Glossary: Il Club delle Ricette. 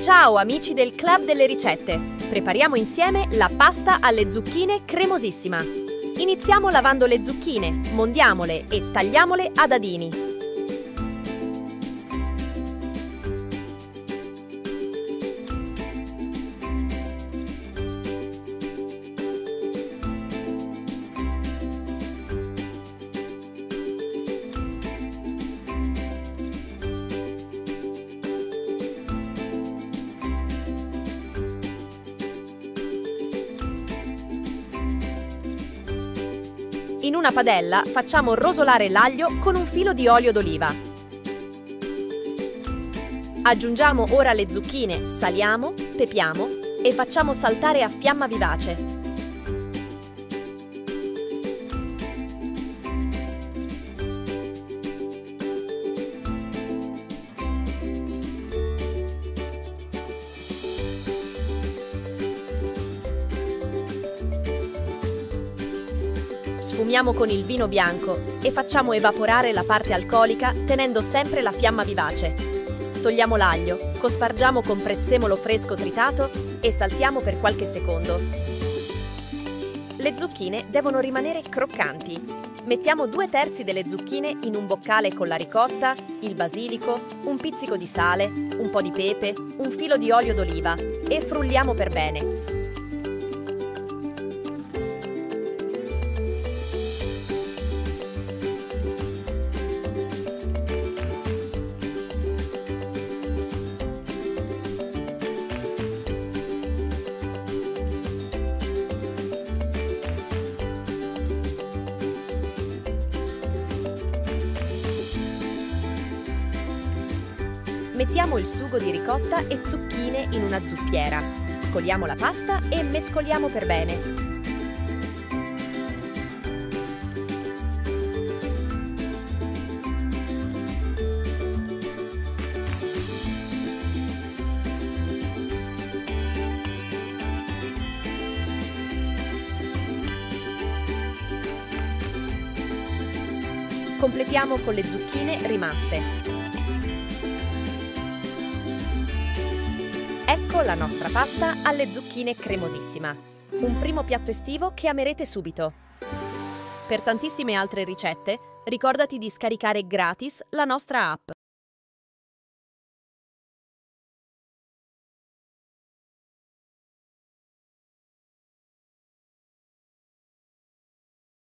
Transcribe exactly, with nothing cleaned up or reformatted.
Ciao amici del Club delle Ricette! Prepariamo insieme la pasta alle zucchine cremosissima. Iniziamo lavando le zucchine, mondiamole e tagliamole a dadini. In una padella facciamo rosolare l'aglio con un filo di olio d'oliva. Aggiungiamo ora le zucchine, saliamo, pepiamo e facciamo saltare a fiamma vivace. Sfumiamo con il vino bianco e facciamo evaporare la parte alcolica tenendo sempre la fiamma vivace. Togliamo l'aglio, cospargiamo con prezzemolo fresco tritato e saltiamo per qualche secondo. Le zucchine devono rimanere croccanti. Mettiamo due terzi delle zucchine in un boccale con la ricotta, il basilico, un pizzico di sale, un po' di pepe, un filo di olio d'oliva e frulliamo per bene. Mettiamo il sugo di ricotta e zucchine in una zuppiera, scoliamo la pasta e mescoliamo per bene. Completiamo con le zucchine rimaste. Ecco la nostra pasta alle zucchine cremosissima, un primo piatto estivo che amerete subito. Per tantissime altre ricette, ricordati di scaricare gratis la nostra app.